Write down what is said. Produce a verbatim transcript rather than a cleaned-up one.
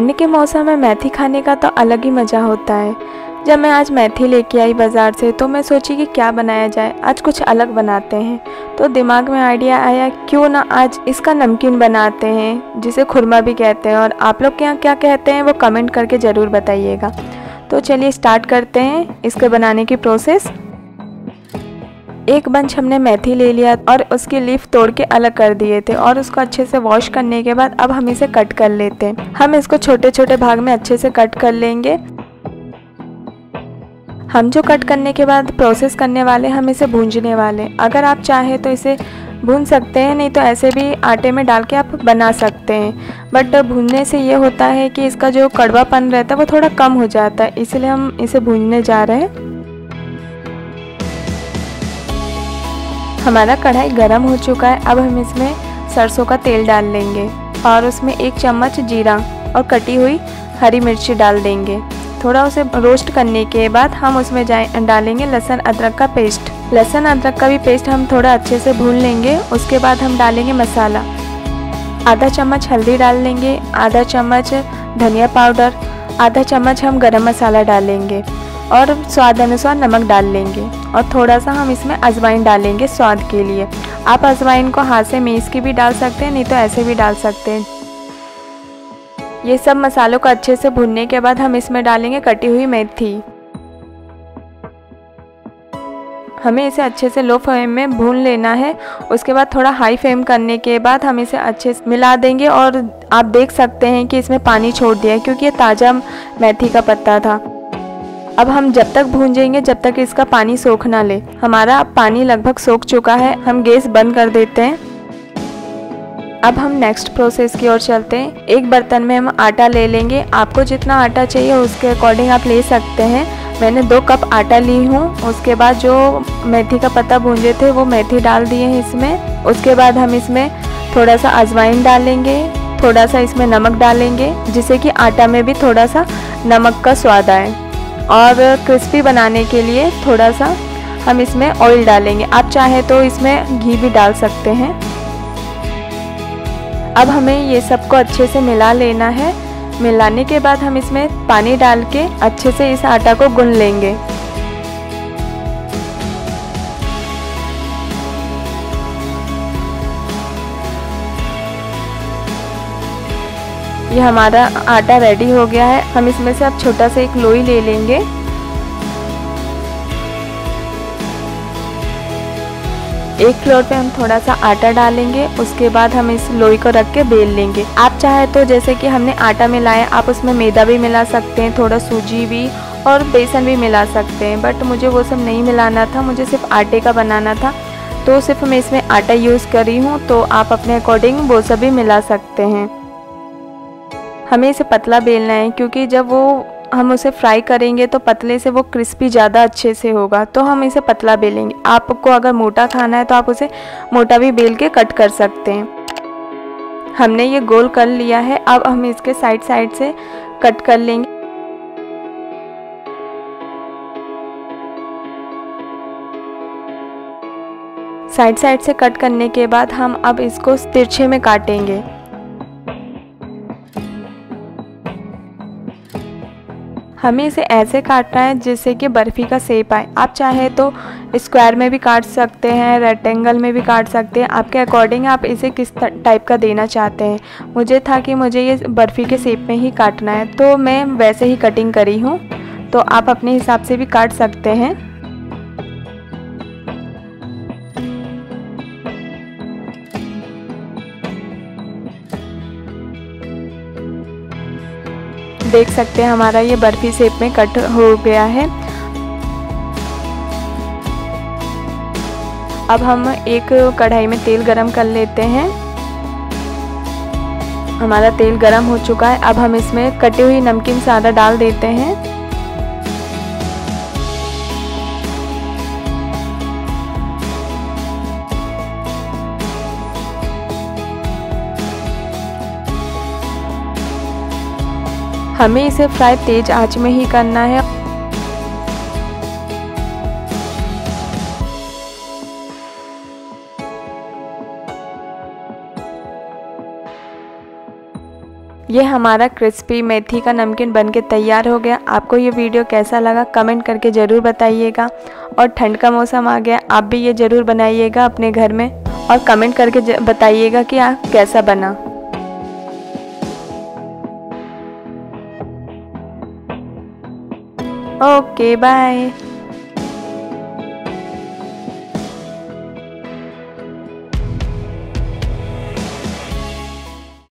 ठंड के मौसम में मेथी खाने का तो अलग ही मज़ा होता है। जब मैं आज मेथी लेके आई बाज़ार से तो मैं सोची कि क्या बनाया जाए, आज कुछ अलग बनाते हैं। तो दिमाग में आइडिया आया क्यों ना आज इसका नमकीन बनाते हैं, जिसे खुरमा भी कहते हैं। और आप लोग के यहाँ क्या कहते हैं वो कमेंट करके ज़रूर बताइएगा। तो चलिए स्टार्ट करते हैं इसके बनाने की प्रोसेस। एक बंच हमने मेथी ले लिया और उसकी लीफ तोड़ के अलग कर दिए थे और उसको अच्छे से वॉश करने के बाद अब हम इसे कट कर लेते हैं। हम इसको छोटे छोटे भाग में अच्छे से कट कर लेंगे। हम जो कट करने के बाद प्रोसेस करने वाले, हम इसे भूंजने वाले। अगर आप चाहें तो इसे भून सकते हैं, नहीं तो ऐसे भी आटे में डाल के आप बना सकते हैं। बट भूनने से ये होता है कि इसका जो कड़वापन रहता है वो थोड़ा कम हो जाता है, इसलिए हम इसे भूनने जा रहे हैं। हमारा कढ़ाई गरम हो चुका है, अब हम इसमें सरसों का तेल डाल लेंगे और उसमें एक चम्मच जीरा और कटी हुई हरी मिर्ची डाल देंगे। थोड़ा उसे रोस्ट करने के बाद हम उसमें जाए डालेंगे लहसुन अदरक का पेस्ट। लहसुन अदरक का भी पेस्ट हम थोड़ा अच्छे से भून लेंगे। उसके बाद हम डालेंगे मसाला। आधा चम्मच हल्दी डाल लेंगे, आधा चम्मच धनिया पाउडर, आधा चम्मच हम गरम मसाला डालेंगे और स्वाद अनुसार नमक डाल लेंगे और थोड़ा सा हम इसमें अजवाइन डालेंगे स्वाद के लिए। आप अजवाइन को हाथ से मीस के भी डाल सकते हैं, नहीं तो ऐसे भी डाल सकते हैं। ये सब मसालों को अच्छे से भुनने के बाद हम इसमें डालेंगे कटी हुई मेथी। हमें इसे अच्छे से लो फ्लेम में भून लेना है। उसके बाद थोड़ा हाई फ्लेम करने के बाद हम इसे अच्छे से मिला देंगे और आप देख सकते हैं कि इसमें पानी छोड़ दिया है क्योंकि ये ताज़ा मेथी का पत्ता था। अब हम जब तक भूंजेंगे जब तक इसका पानी सोख ना ले। हमारा पानी लगभग सोख चुका है, हम गैस बंद कर देते हैं। अब हम नेक्स्ट प्रोसेस की ओर चलते हैं। एक बर्तन में हम आटा ले लेंगे। आपको जितना आटा चाहिए उसके अकॉर्डिंग आप ले सकते हैं। मैंने दो कप आटा ली हूँ। उसके बाद जो मेथी का पत्ता भूंजे थे वो मेथी डाल दिए हैं इसमें। उसके बाद हम इसमें थोड़ा सा अजवाइन डालेंगे, थोड़ा सा इसमें नमक डालेंगे, जिससे कि आटा में भी थोड़ा सा नमक का स्वाद आए। और क्रिस्पी बनाने के लिए थोड़ा सा हम इसमें ऑयल डालेंगे। आप चाहे तो इसमें घी भी डाल सकते हैं। अब हमें ये सबको अच्छे से मिला लेना है। मिलाने के बाद हम इसमें पानी डाल के अच्छे से इस आटा को गूंथ लेंगे। ये हमारा आटा रेडी हो गया है। हम इसमें से अब छोटा सा एक लोई ले लेंगे। एक फ्लोर पे हम थोड़ा सा आटा डालेंगे। उसके बाद हम इस लोई को रख के बेल लेंगे। आप चाहे तो जैसे कि हमने आटा मिलाया, आप उसमें मैदा भी मिला सकते हैं, थोड़ा सूजी भी और बेसन भी मिला सकते हैं। बट मुझे वो सब नहीं मिलाना था, मुझे सिर्फ आटे का बनाना था, तो सिर्फ मैं इसमें आटा यूज़ करी हूँ। तो आप अपने अकॉर्डिंग वो सब भी मिला सकते हैं। हमें इसे पतला बेलना है क्योंकि जब वो हम उसे फ्राई करेंगे तो पतले से वो क्रिस्पी ज़्यादा अच्छे से होगा, तो हम इसे पतला बेलेंगे। आपको अगर मोटा खाना है तो आप उसे मोटा भी बेल के कट कर सकते हैं। हमने ये गोल कर लिया है। अब हम इसके साइड साइड से कट कर लेंगे। साइड साइड से कट करने के बाद हम अब इसको तिरछे में काटेंगे। हमें इसे ऐसे काटना है जिससे कि बर्फ़ी का शेप आए। आप चाहे तो स्क्वायर में भी काट सकते हैं, रेक्टेंगल में भी काट सकते हैं। आपके अकॉर्डिंग आप इसे किस टाइप का देना चाहते हैं। मुझे था कि मुझे ये बर्फ़ी के शेप में ही काटना है, तो मैं वैसे ही कटिंग करी हूँ। तो आप अपने हिसाब से भी काट सकते हैं। देख सकते हैं हमारा ये बर्फी शेप में कट हो गया है। अब हम एक कढ़ाई में तेल गरम कर लेते हैं। हमारा तेल गरम हो चुका है। अब हम इसमें कटी हुई नमकीन सादा डाल देते हैं। हमें इसे फ्राई तेज आंच में ही करना है। ये हमारा क्रिस्पी मेथी का नमकीन बनके तैयार हो गया। आपको ये वीडियो कैसा लगा कमेंट करके ज़रूर बताइएगा। और ठंड का मौसम आ गया, आप भी ये ज़रूर बनाइएगा अपने घर में और कमेंट करके बताइएगा कि आप कैसा बना। Okay bye.